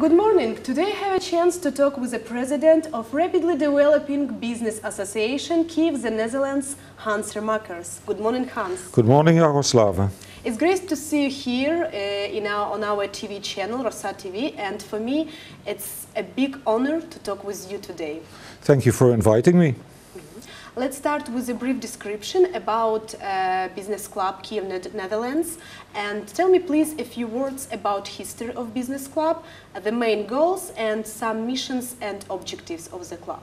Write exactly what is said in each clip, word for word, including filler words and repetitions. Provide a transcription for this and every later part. Good morning. Today I have a chance to talk with the president of Rapidly Developing Business Association Kyiv, the Netherlands, Hans Ramaekers. Good morning, Hans. Good morning, Jaroslava. It's great to see you here uh, in our, on our T V channel, Rosa T V, and for me it's a big honor to talk with you today. Thank you for inviting me. Let's start with a brief description about uh, Business Club Kyiv, Netherlands, and tell me please a few words about history of Business Club, the main goals and some missions and objectives of the club.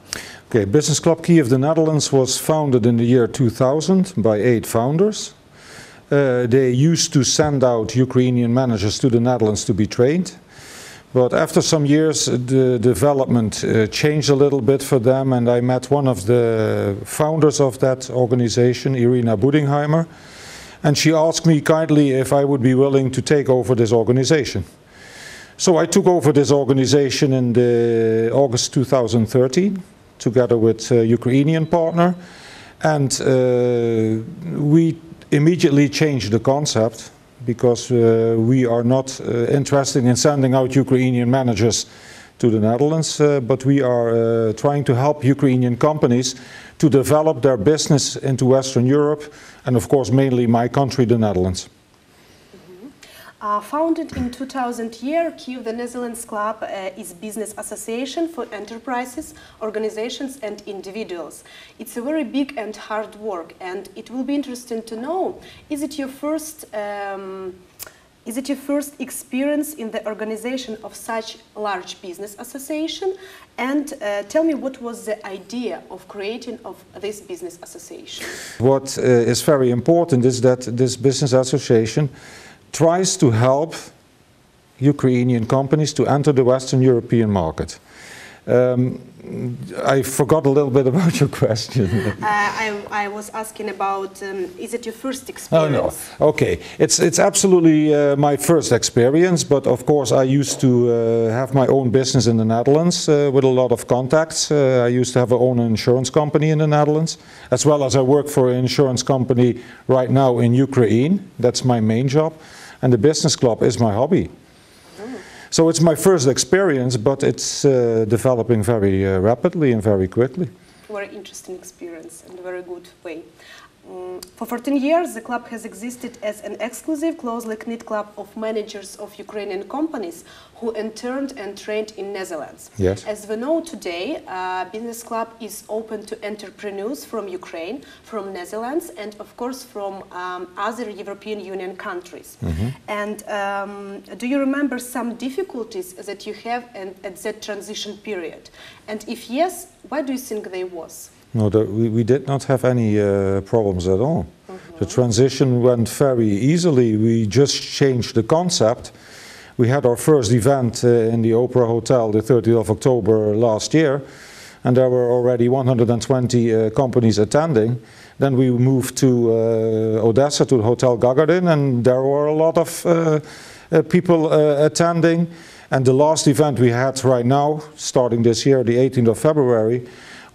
Okay, Business Club Kyiv, the Netherlands was founded in the year two thousand by eight founders. Uh, they used to send out Ukrainian managers to the Netherlands to be trained. But after some years, the development uh, changed a little bit for them, and I met one of the founders of that organization, Irina Budingheimer, and she asked me kindly if I would be willing to take over this organization. So I took over this organization in the August two thousand thirteen, together with a Ukrainian partner, and uh, we immediately changed the concept, because uh, we are not uh, interested in sending out Ukrainian managers to the Netherlands, uh, but we are uh, trying to help Ukrainian companies to develop their business into Western Europe, and of course mainly my country, the Netherlands. Mm-hmm. uh, founded in two thousand year, Kyiv, the Netherlands Club uh, is business association for enterprises, organizations and individuals. It's a very big and hard work, and it will be interesting to know, is it your first um, Is it your first experience in the organization of such large business association? And uh, tell me, what was the idea of creating of this business association? What uh, is very important is that this business association tries to help Ukrainian companies to enter the Western European market. Um, I forgot a little bit about your question. uh, I, I was asking about, um, is it your first experience? Oh, no. Okay. It's, it's absolutely uh, my first experience, but of course I used to uh, have my own business in the Netherlands uh, with a lot of contacts. Uh, I used to have my own insurance company in the Netherlands, as well as I work for an insurance company right now in Ukraine. That's my main job, and the business club is my hobby. So it's my first experience, but it's uh, developing very uh, rapidly and very quickly. Very interesting experience and a very good way. Um, for fourteen years, the club has existed as an exclusive, closely knit club of managers of Ukrainian companies who interned and trained in Netherlands. Yes. As we know today, uh, Business Club is open to entrepreneurs from Ukraine, from Netherlands, and of course from um, other European Union countries. Mm-hmm. And um, do you remember some difficulties that you have in, at that transition period? And if yes, what do you think they was? No, the, we, we did not have any uh, problems at all. Mm-hmm. The transition went very easily. We just changed the concept. We had our first event uh, in the Opera Hotel the thirtieth of October last year, and there were already one hundred twenty uh, companies attending. Then we moved to uh, Odessa, to Hotel Gagarin, and there were a lot of uh, uh, people uh, attending. And the last event we had right now, starting this year, the eighteenth of February,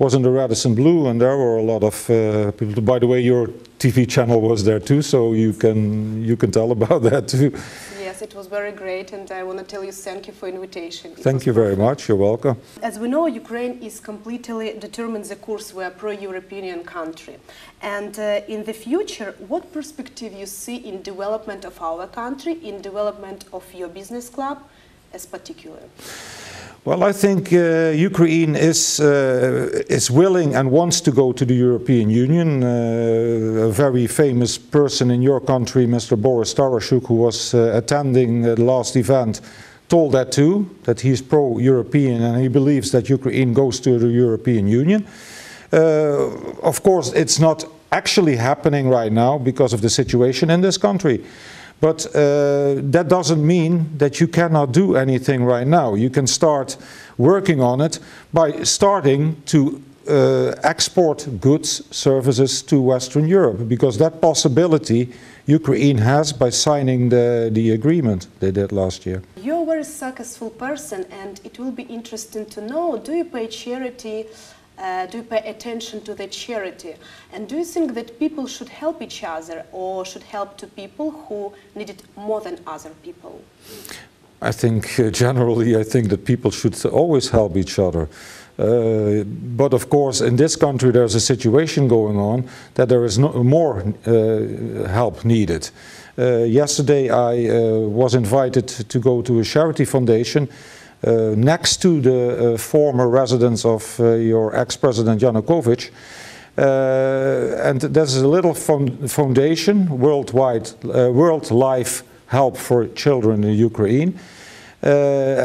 was in the red and blue, and there were a lot of uh, people. By the way, your T V channel was there too, so you can you can tell about that too. Yes, it was very great, and I want to tell you thank you for invitation. Thank you very much. You're welcome. As we know, Ukraine is completely determined the course we are pro-European country, and uh, in the future, what perspective you see in development of our country, in development of your business club, as particular? Well, I think uh, Ukraine is, uh, is willing and wants to go to the European Union. Uh, a very famous person in your country, Mister Boris Taraschuk, who was uh, attending the last event, told that too, that he's pro-European and he believes that Ukraine goes to the European Union. Uh, of course, it's not actually happening right now because of the situation in this country. But uh, that doesn't mean that you cannot do anything right now. You can start working on it by starting to uh, export goods, services to Western Europe, because that possibility Ukraine has by signing the, the agreement they did last year. You're a very successful person, and it will be interesting to know, do you pay charity? Uh, do you pay attention to the charity? And do you think that people should help each other or should help to people who need it more than other people? I think uh, generally, I think that people should always help each other. Uh, but of course, in this country, there's a situation going on that there is no, more uh, help needed. Uh, yesterday, I uh, was invited to go to a charity foundation uh, next to the uh, former residence of uh, your ex-president Yanukovych. Uh, and there's a little foundation, worldwide, uh, World Life Help for Children in Ukraine. Uh,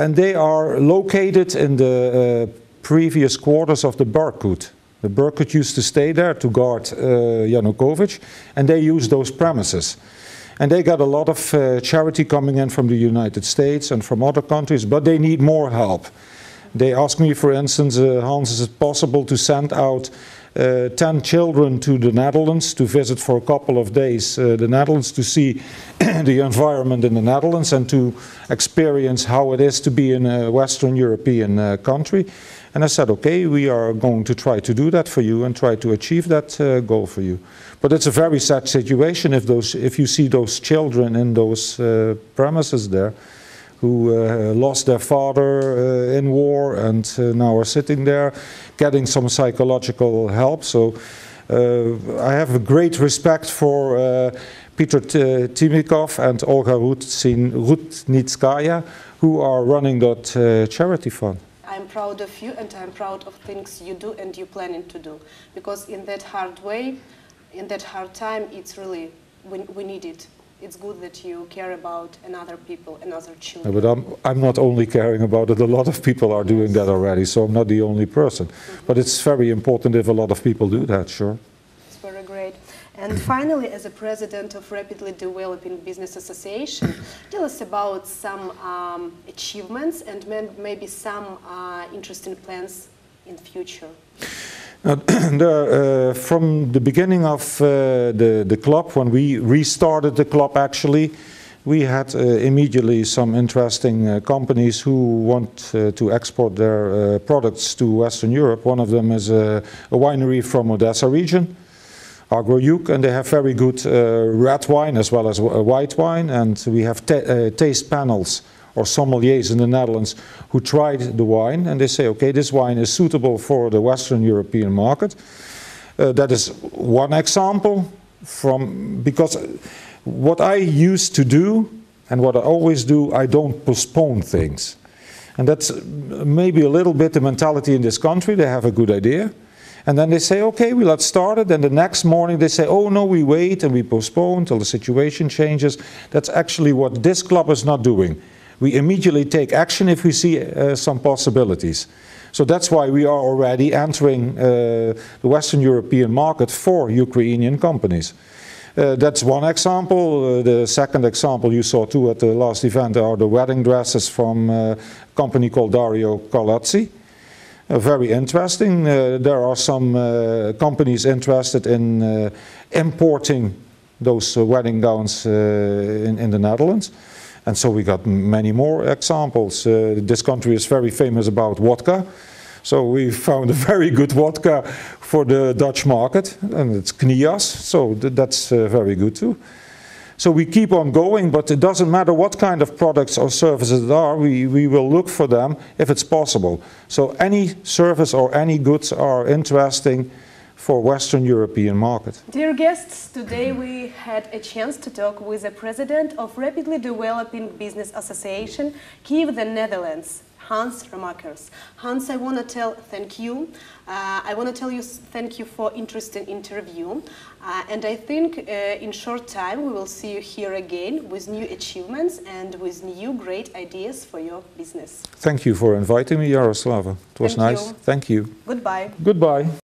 and they are located in the uh, previous quarters of the Berkut. The Berkut used to stay there to guard uh, Yanukovych, and they use those premises. And they got a lot of uh, charity coming in from the United States and from other countries, but they need more help. They asked me, for instance, uh, Hans, is it possible to send out uh, ten children to the Netherlands to visit for a couple of days uh, the Netherlands, to see the environment in the Netherlands and to experience how it is to be in a Western European uh, country? And I said, okay, we are going to try to do that for you and try to achieve that uh, goal for you. But it's a very sad situation if those, if you see those children in those uh, premises there, who uh, lost their father uh, in war and uh, now are sitting there getting some psychological help. So uh, I have a great respect for uh, Peter Timikov and Olga Rutnitskaya, who are running that uh, charity fund. I'm proud of you, and I'm proud of things you do and you're planning to do, because in that hard way, in that hard time, it's really, we, we need it. It's good that you care about another people and other children. Yeah, but I'm, I'm not only caring about it, a lot of people are doing that already, so I'm not the only person. Mm-hmm. But it's very important if a lot of people do that, sure. It's very great. And finally, as a president of Rapidly Developing Business Association, tell us about some um, achievements and maybe some uh, interesting plans in future. Uh, the, uh, from the beginning of uh, the, the club, when we restarted the club actually, we had uh, immediately some interesting uh, companies who want uh, to export their uh, products to Western Europe. One of them is uh, a winery from Odessa region, Agro-Yuk, and they have very good uh, red wine as well as white wine, and we have uh, taste panels or sommeliers in the Netherlands who tried the wine, and they say, okay, this wine is suitable for the Western European market. Uh, that is one example, from because what I used to do and what I always do, I don't postpone things. And that's maybe a little bit the mentality in this country. They have a good idea, and then they say, okay, well, let's start it. Then the next morning they say, oh no, we wait and we postpone till the situation changes. That's actually what this club is not doing. We immediately take action if we see uh, some possibilities. So that's why we are already entering uh, the Western European market for Ukrainian companies. Uh, that's one example. Uh, the second example you saw too at the last event are the wedding dresses from a company called Dario Calazzi. Uh, very interesting. Uh, there are some uh, companies interested in uh, importing those uh, wedding gowns uh, in, in the Netherlands. And so we got many more examples. Uh, this country is very famous about vodka. So we found a very good vodka for the Dutch market, and it's Knias, so th that's uh, very good too. So we keep on going, but it doesn't matter what kind of products or services there are, we, we will look for them if it's possible. So any service or any goods are interesting for Western European market. Dear guests, today we had a chance to talk with the president of Rapidly Developing Business Association, Kyiv, the Netherlands, Hans Ramaekers. Hans, I want to tell thank you. Uh, I want to tell you thank you for interesting interview. Uh, and I think uh, in short time we will see you here again with new achievements and with new great ideas for your business. Thank you for inviting me, Yaroslava. It was thank nice. You. Thank you. Goodbye. Goodbye.